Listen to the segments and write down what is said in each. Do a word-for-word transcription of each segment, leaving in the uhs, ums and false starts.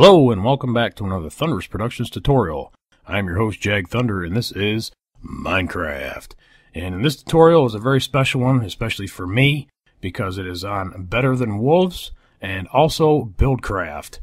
Hello and welcome back to another Thunderous Productions tutorial. I'm your host Jag Thunder and this is Minecraft. And in this tutorial is a very special one, especially for me, because it is on Better Than Wolves and also Buildcraft.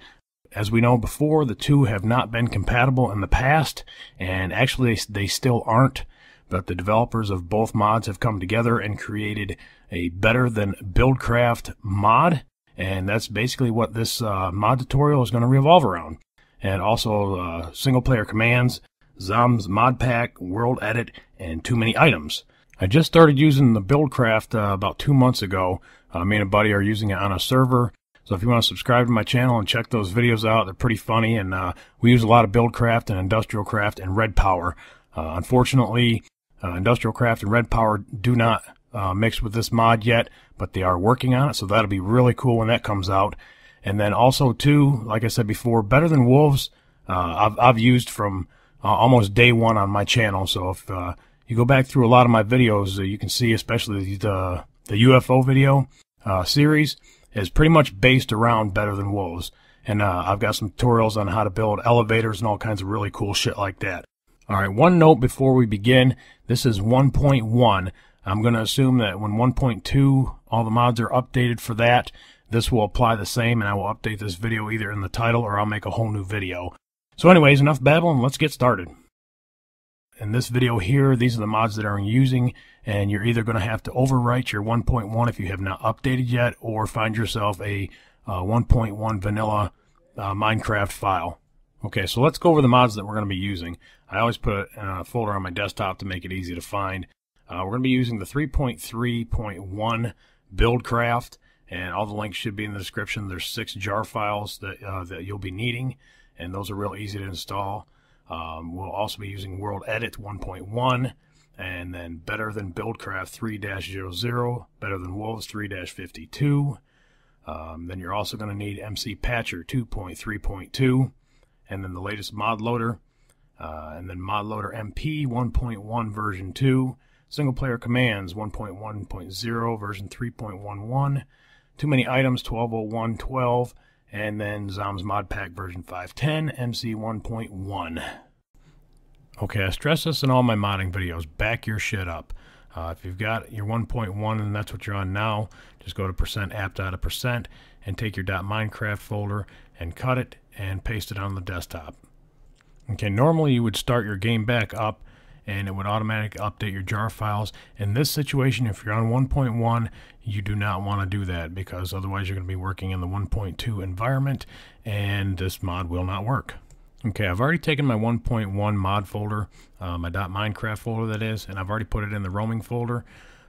As we know before, the two have not been compatible in the past, and actually they still aren't, but the developers of both mods have come together and created a Better Than Buildcraft mod. And that's basically what this uh, mod tutorial is going to revolve around. And also uh, Single Player Commands, Zos mod pack, World Edit, and Too Many Items. I just started using the Buildcraft uh, about two months ago. Uh, me and a buddy are using it on a server. So if you want to subscribe to my channel and check those videos out, they're pretty funny. And uh, we use a lot of Buildcraft and Industrial Craft and Red Power. Uh, unfortunately, uh, Industrial Craft and Red Power do not Uh, mixed with this mod yet, but they are working on it, so that'll be really cool when that comes out. And then also too, like I said before, Better Than Wolves uh, I've, I've used from uh, almost day one on my channel, so if uh, you go back through a lot of my videos, uh, you can see especially the, the U F O video uh, series is pretty much based around Better Than Wolves, and uh, I've got some tutorials on how to build elevators and all kinds of really cool shit like that. Alright, one note before we begin, this is one point one. I'm going to assume that when one point two, all the mods are updated for that, this will apply the same, and I will update this video either in the title or I'll make a whole new video. So anyways, enough babbling, let's get started. In this video here, these are the mods that I'm using, and you're either going to have to overwrite your one point one if you have not updated yet, or find yourself a uh, one point one vanilla uh, Minecraft file. Okay, so let's go over the mods that we're going to be using. I always put a, a folder on my desktop to make it easy to find. Uh, we're going to be using the three point three point one Buildcraft, and all the links should be in the description. There's six jar files that, uh, that you'll be needing, and those are real easy to install. Um, we'll also be using World Edit one point one, and then Better Than Buildcraft three point zero zero, Better Than Wolves three point fifty-two. Um, then you're also going to need M C Patcher two point three point two, and then the latest ModLoader, uh, and then ModLoader M P one point one version two. Single Player Commands one point one point zero version three point eleven, Too Many Items twelve oh one twelve, and then Zom's mod pack version five ten, M C one point one. Okay, I stress this in all my modding videos, back your shit up. Uh, if you've got your one point one and that's what you're on now, just go to percent apt.percent and take your .minecraft folder and cut it and paste it on the desktop. Okay, normally you would start your game back up and it would automatically update your jar files. In this situation, if you're on one point one, you do not want to do that, because otherwise you're going to be working in the one point two environment, and this mod will not work. Okay, I've already taken my one point one mod folder, uh, my .minecraft folder that is, and I've already put it in the roaming folder.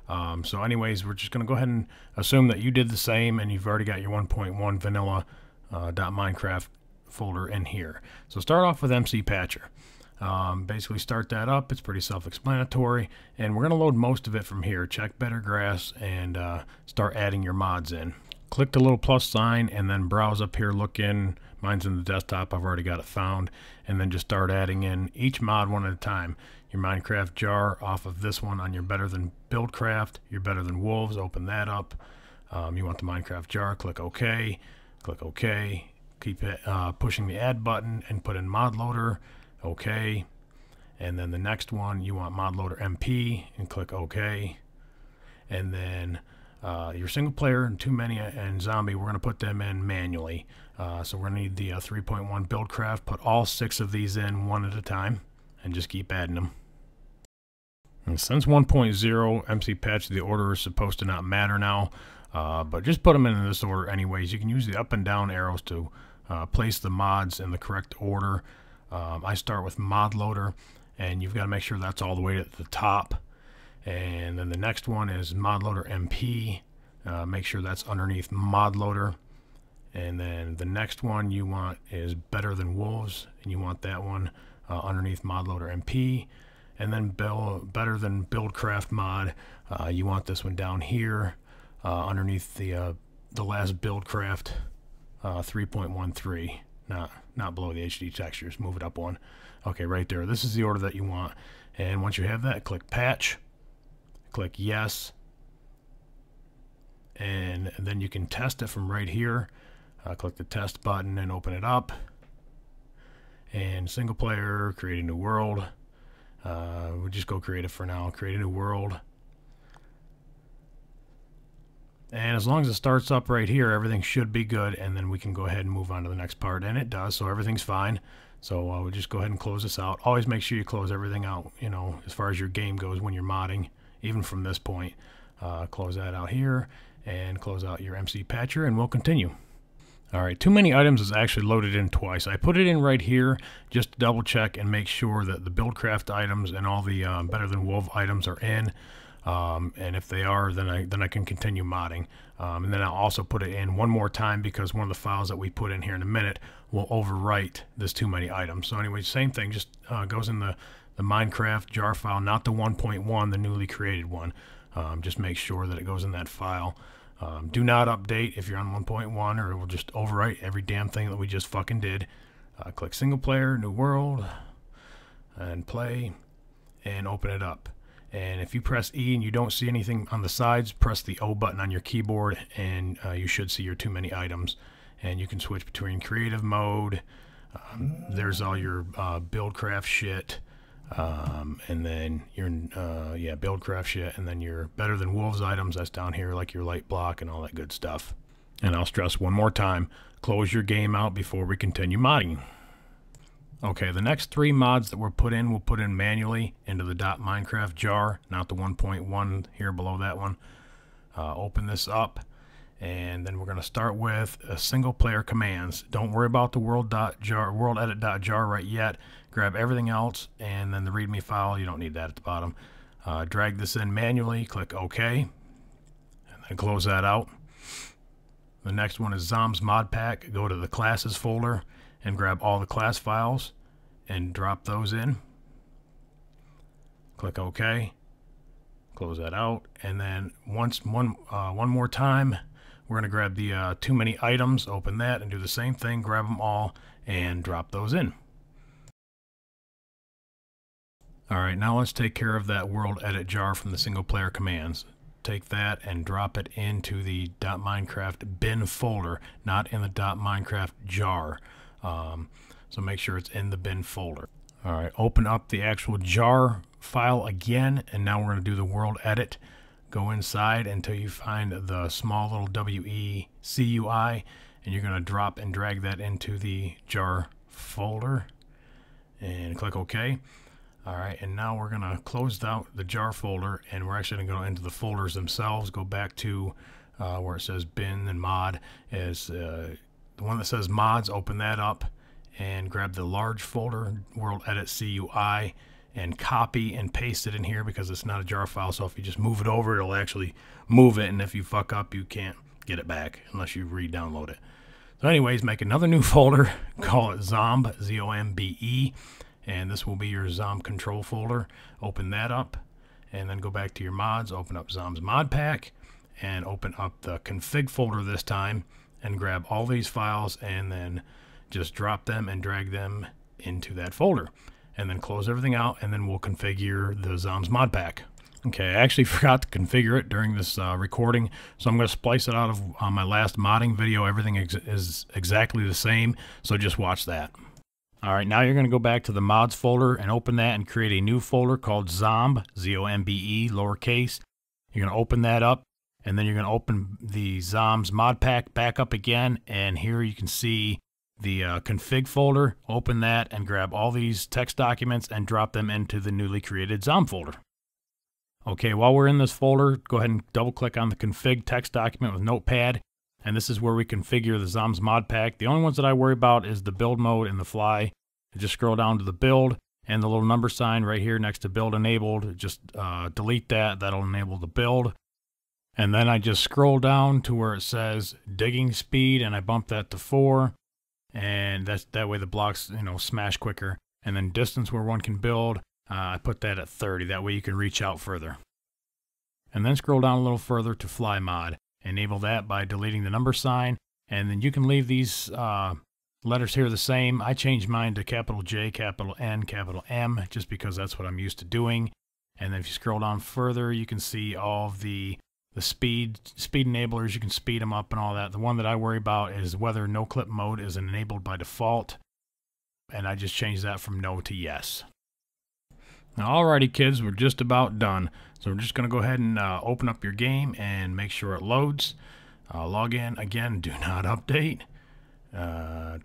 Um, so anyways, we're just going to go ahead and assume that you did the same, and you've already got your one point one vanilla uh, .minecraft folder in here. So start off with M C Patcher. Um, basically start that up. It's pretty self-explanatory, and we're gonna load most of it from here. Check Better Grass and uh, start adding your mods in. Click the little plus sign and then browse up here, look in. Mine's in the desktop, I've already got it found, and then just start adding in each mod one at a time. Your Minecraft jar off of this one on your Better Than Buildcraft, your Better Than Wolves, open that up. Um, you want the Minecraft jar, click OK, click OK, keep it, uh, pushing the add button and put in ModLoader. OK, and then the next one you want ModLoader M P and click OK, and then uh, your Single Player and Too Many and Zombe, we're going to put them in manually. Uh, so we're going to need the uh, three point one Buildcraft. Put all six of these in one at a time and just keep adding them. And since one point zero M C Patch, the order is supposed to not matter now, uh, but just put them in this order anyways. You can use the up and down arrows to uh, place the mods in the correct order. Um, I start with ModLoader, and you've got to make sure that's all the way at the top. And then the next one is ModLoader M P. Uh, make sure that's underneath ModLoader. And then the next one you want is Better Than Wolves, and you want that one uh, underneath ModLoader M P. And then build, Better Than Buildcraft mod. Uh, you want this one down here uh, underneath the uh, the last Buildcraft uh, three point one three. Not, not below the H D textures, move it up one. Okay, right there, this is the order that you want. And once you have that, click Patch, click Yes, and then you can test it from right here. Uh, click the Test button and open it up, and single player, create a new world. Uh, we'll just go creative for now. Create a new world. And as long as it starts up right here, everything should be good, and then we can go ahead and move on to the next part. And it does, so everything's fine. So uh, we'll just go ahead and close this out. Always make sure you close everything out, you know, as far as your game goes when you're modding, even from this point. Uh, close that out here, and close out your M C Patcher, and we'll continue. Alright, Too Many Items is actually loaded in twice. I put it in right here just to double check and make sure that the Buildcraft items and all the um, Better Than Wolves items are in. Um, and if they are, then I then I can continue modding. Um, and then I'll also put it in one more time, because one of the files that we put in here in a minute will overwrite this Too Many Items. So anyway, same thing, just uh, goes in the, the Minecraft jar file, not the one point one, the newly created one. Um, just make sure that it goes in that file. Um, do not update if you're on one point one, or it will just overwrite every damn thing that we just fucking did. Uh, click single player, new world, and play, and open it up. And if you press E and you don't see anything on the sides, press the O button on your keyboard, and uh, you should see your Too Many Items. And you can switch between creative mode. Um, there's all your uh, Buildcraft shit, um, and then your uh, yeah Buildcraft shit, and then your Better Than Wolves items. That's down here, like your light block and all that good stuff. And I'll stress one more time: close your game out before we continue modding. Okay, the next three mods that were put in, we'll put in manually into the .minecraft jar, not the one point one here below that one. Uh, open this up, and then we're going to start with a single player commands. Don't worry about the world .jar, world edit .jar right yet. Grab everything else, and then the readme file, you don't need that at the bottom. Uh, drag this in manually, click OK, and then close that out. The next one is Zos mod pack. Go to the classes folder and grab all the class files and drop those in. Click OK, close that out, and then once one uh, one more time, we're gonna grab the uh, Too Many Items, open that, and do the same thing. Grab them all and drop those in. All right, now let's take care of that world edit jar from the single player commands. Take that and drop it into the .minecraft bin folder, not in the .minecraft jar. Um, so make sure it's in the bin folder. All right, open up the actual jar file again, and now we're going to do the world edit. Go inside until you find the small little W E C U I, and you're going to drop and drag that into the jar folder and click OK. All right, and now we're going to close out the jar folder, and we're actually going to go into the folders themselves. Go back to uh, where it says bin and mod. As uh, the one that says mods, open that up and grab the large folder, world edit C U I, and copy and paste it in here, because it's not a jar file. So if you just move it over, it'll actually move it, and if you fuck up, you can't get it back unless you re-download it. So anyways, make another new folder, call it Zombe, Z O M B E, and this will be your Zombe control folder. Open that up, and then go back to your mods, open up Zombe's mod pack, and open up the config folder this time, and grab all these files, and then just drop them and drag them into that folder, and then close everything out, and then we'll configure the Zombe mod pack. Okay, I actually forgot to configure it during this uh, recording, so I'm going to splice it out of uh, my last modding video. Everything ex is exactly the same, so just watch that. Alright, now you're going to go back to the mods folder and open that and create a new folder called Zombe, Z O M B E, lowercase. You're going to open that up, and then you're going to open the Zombe's mod pack back up again, and here you can see the uh, config folder. Open that and grab all these text documents and drop them into the newly created Zombe folder. Okay, while we're in this folder, go ahead and double click on the config text document with Notepad, and this is where we configure the Zombe's mod pack. The only ones that I worry about is the build mode and the fly. Just scroll down to the build, and the little number sign right here next to build enabled, just uh, delete that. That'll enable the build. And then I just scroll down to where it says digging speed, and I bump that to four, and that's that way the blocks, you know, smash quicker. And then distance where one can build, uh, I put that at thirty. That way you can reach out further. And then scroll down a little further to fly mod. Enable that by deleting the number sign, and then you can leave these uh, letters here the same. I changed mine to capital J, capital N, capital M, just because that's what I'm used to doing. And then if you scroll down further, you can see all the The speed speed enablers. You can speed them up and all that. The one that I worry about is whether no clip mode is enabled by default. and I just changed that from no to yes. Alrighty kids, we're just about done. So we're just going to go ahead and uh, open up your game and make sure it loads. Uh, log in again, do not update. Uh,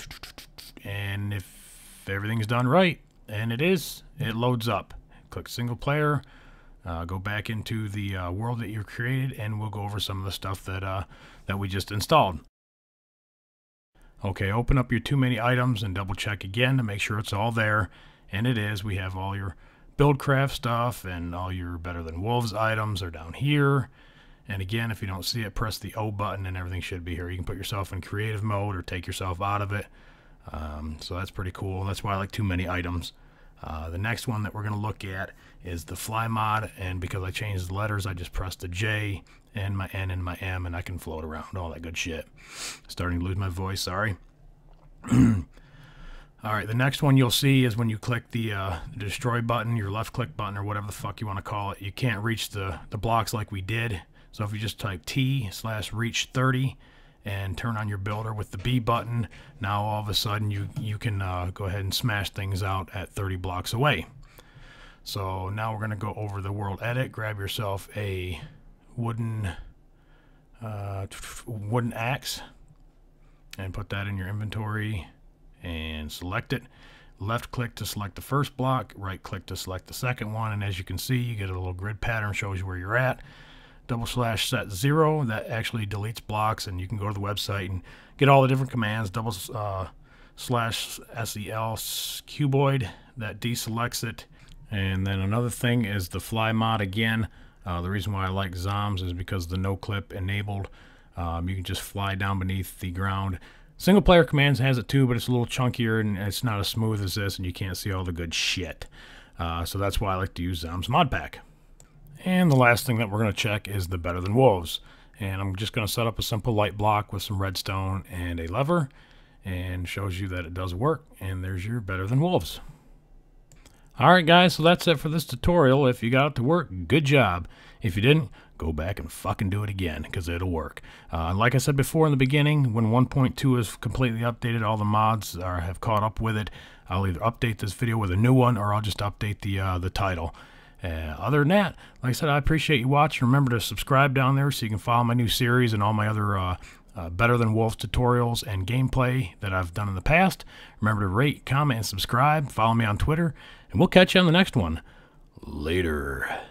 and if everything's done right, and it is, it loads up. Click single player, uh, go back into the uh, world that you've created, and we'll go over some of the stuff that, uh, that we just installed. Okay, open up your Too Many Items and double check again to make sure it's all there. And it is. We have all your Buildcraft stuff and all your Better Than Wolves items are down here. And again, if you don't see it, press the O button and everything should be here. You can put yourself in creative mode or take yourself out of it. Um, so that's pretty cool. That's why I like Too Many Items. Uh, the next one that we're going to look at is the fly mod. And because I changed the letters, I just pressed the J and my N and my M, and I can float around, all that good shit. Starting to lose my voice, sorry. Alright, the next one you'll see is when you click the uh, destroy button, your left click button, or whatever the fuck you want to call it, you can't reach the, the blocks like we did. So if you just type T slash reach thirty and turn on your builder with the B button, now all of a sudden you, you can uh, go ahead and smash things out at thirty blocks away. So now we're going to go over the World Edit. Grab yourself a wooden, uh, wooden axe and put that in your inventory. And select it. Left click to select the first block, right click to select the second one, and as you can see, you get a little grid pattern, shows you where you're at. Double slash set zero, that actually deletes blocks, and you can go to the website and get all the different commands. Double uh, slash sel cuboid, that deselects it. And then another thing is the fly mod again. Uh, the reason why I like Zoms is because the no clip enabled. Um, you can just fly down beneath the ground. Single Player Commands has it too, but it's a little chunkier and it's not as smooth as this, and you can't see all the good shit. Uh, so that's why I like to use Zos mod pack. And the last thing that we're going to check is the Better Than Wolves. And I'm just going to set up a simple light block with some redstone and a lever, and shows you that it does work. And there's your Better Than Wolves. Alright guys, so that's it for this tutorial. If you got it to work, good job. If you didn't, go back and fucking do it again, because it'll work. Uh, like I said before in the beginning, when one point two is completely updated, all the mods are, have caught up with it. I'll either update this video with a new one, or I'll just update the, uh, the title. Uh, other than that, like I said, I appreciate you watching. Remember to subscribe down there so you can follow my new series and all my other uh, Uh, Better Than Wolves tutorials and gameplay that I've done in the past. Remember to rate, comment, and subscribe. Follow me on Twitter, and we'll catch you on the next one. Later.